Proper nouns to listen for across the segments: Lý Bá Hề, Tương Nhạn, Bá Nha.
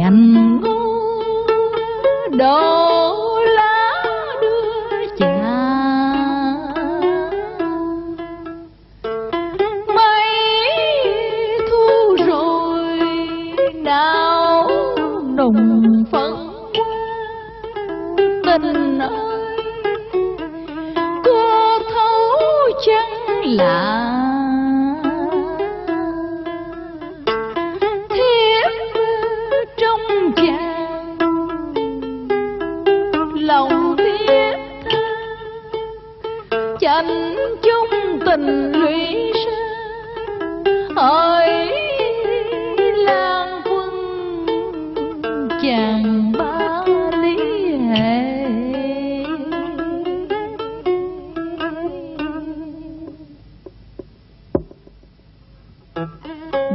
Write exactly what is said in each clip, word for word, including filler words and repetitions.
nhanh đổ lá đưa cha, mấy thu rồi nào nồng phấn tình ơi, cô thấu chẳng là anh chung tình lũy sơn ơi lang quân chàng ba lý hệ.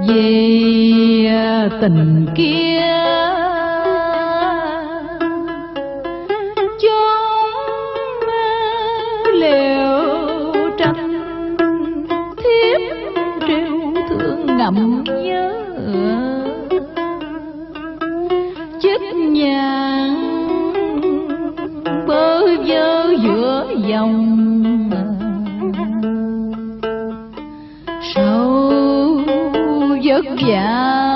Vì tình kia ngậm nhớ chức nhàn bơ vơ giữa dòng sâu vất vả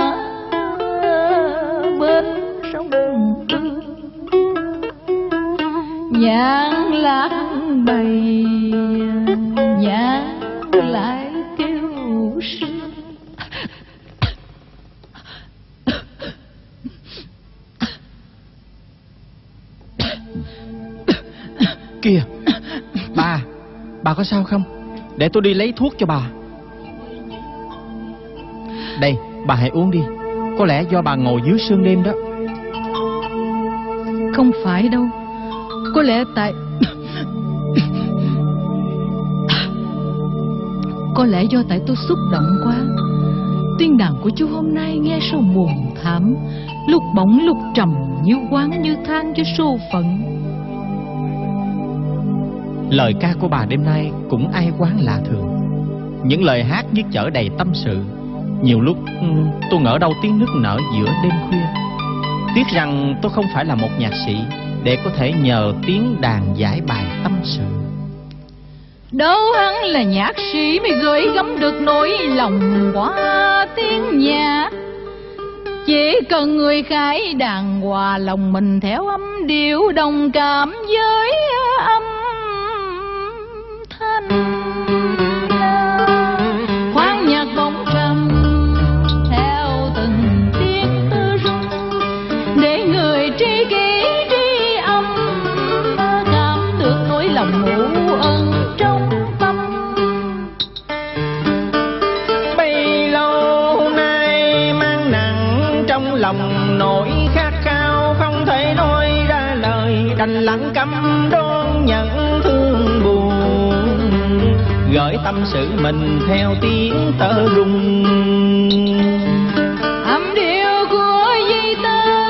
bên sông Tương Nhạn lãng bầy nhạn lại kêu sương. Kìa bà, bà có sao không? Để tôi đi lấy thuốc cho bà. Đây, bà hãy uống đi. Có lẽ do bà ngồi dưới sương đêm đó. Không phải đâu. Có lẽ tại Có lẽ do tại tôi xúc động quá. Tiếng đàn của chú hôm nay nghe sao buồn thảm, lúc bỗng lúc trầm, như quán như than cho số phận. Lời ca của bà đêm nay cũng ai quán lạ thường. Những lời hát viết chở đầy tâm sự. Nhiều lúc tôi ngỡ đâu tiếng nức nở giữa đêm khuya. Tiếc rằng tôi không phải là một nhạc sĩ để có thể nhờ tiếng đàn giải bài tâm sự. Đâu hắn là nhạc sĩ mới gửi gắm được nỗi lòng qua tiếng nhạc. Chỉ cần người khải đàn hòa lòng mình theo âm điệu đồng cảm với âm thanh. Khoáng nhạc bóng trầm theo từng tiếng tư rung, để người tri kỷ tri âm cảm được nỗi lòng ngủ ân trong tâm. Bấy lâu nay mang nặng trong lòng nỗi khát khao không thể nói ra lời, đành lặng câm đón nhận thương buồn, gửi tâm sự mình theo tiếng tơ rung. Âm điệu của dây tơ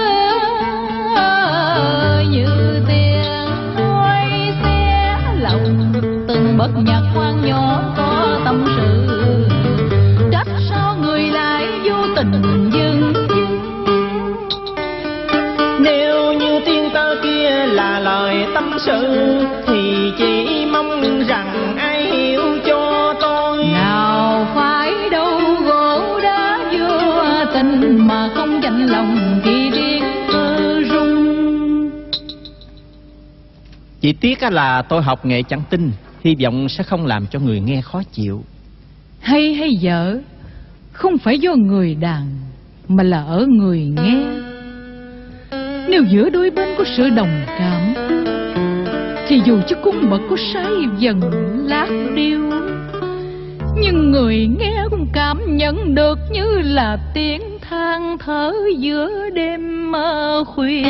như tiếng nói xé lòng, từng bất nhạc hoang nhỏ có tâm sự, trách sao người lại vô tình dưng. Nếu như tiếng tơ kia là lời tâm sự thì chỉ mong rằng ai mà không dành lòng khi riêng mơ rung. Chỉ tiếc là tôi học nghệ chẳng tinh, hy vọng sẽ không làm cho người nghe khó chịu. Hay hay dở không phải do người đàn mà là ở người nghe. Nếu giữa đôi bên có sự đồng cảm thì dù cho cung bậc có sai dần lát điêu, nhưng người nghe cũng cảm nhận được như là tiếng than thở giữa đêm mơ khuya.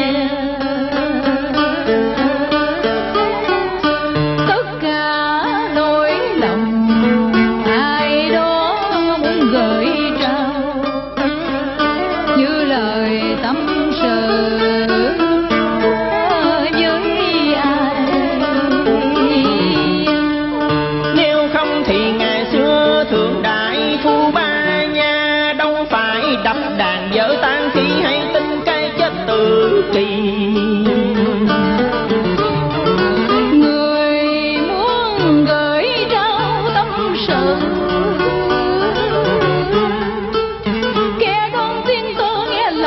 Tất cả nỗi lòng ai đó muốn gửi trao như lời tâm sự với ai. Nếu không thì ngày xưa thường đại phu ba nha, đâu phải đập đàn dở tan khi hay tin cây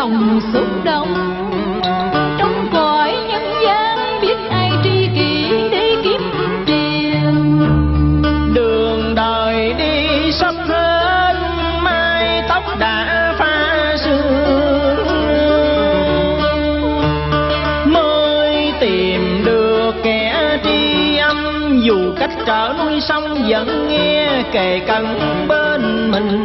lòng xúc động. Trong cõi nhân gian biết ai tri kỷ để kiếm tiền, đường đời đi sắp hết, mái tóc đã pha sương. Mới tìm được kẻ tri âm, dù cách trở núi sông vẫn nghe kề cận bên mình.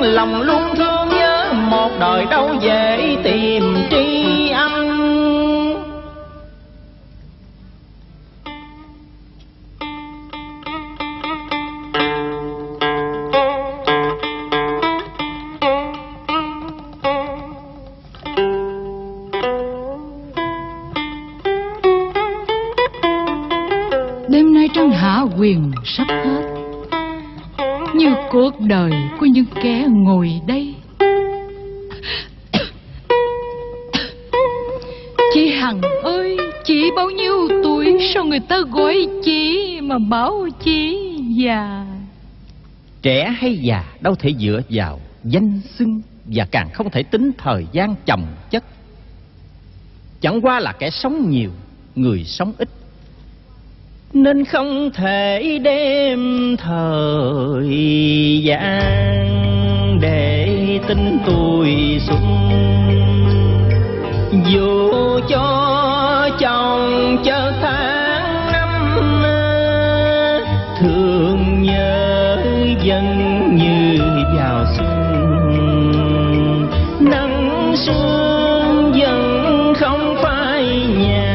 Lòng luôn thương nhớ một đời đâu dễ tìm tri âm. Đêm nay trăng hạ quyền sắp hết, như cuộc đời của những kẻ ngồi đây. Chị Hằng ơi, chị bao nhiêu tuổi, sao người ta gọi chị mà bảo chị già? Trẻ hay già đâu thể dựa vào danh xưng, và càng không thể tính thời gian chồng chất. Chẳng qua là kẻ sống nhiều, người sống ít, nên không thể đem thời gian để tính tuổi xuân. Dù cho chồng chờ tháng năm, thường nhớ dân như vào xuân. Nắng xuống dần không phai nhà,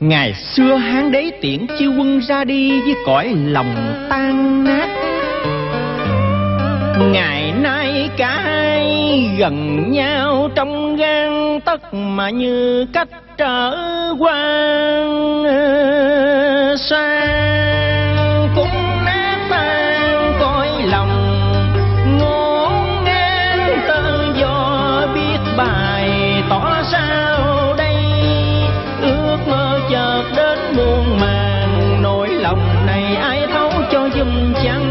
ngày xưa Hán Đế tiễn Chiêu Quân ra đi với cõi lòng tan nát. Ngày nay cả hai gần nhau trong gang tấc mà như cách trở quan sang. Cũng nát tan cõi lòng, ngổn ngang tự do biết bài tỏ sao đây. Ước mơ chợt đến muôn màng, nỗi lòng này ai thấu cho dùm chăng?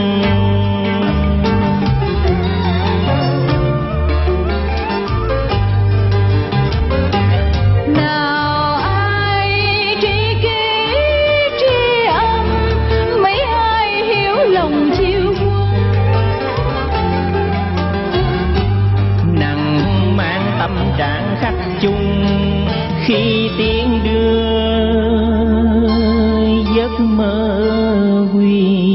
nào ai tri kỷ tri âm, mấy ai hiểu lòng Chiêu Quân. Nặng mang tâm trạng khắc chung khi tiếng đưa giấc mơ. We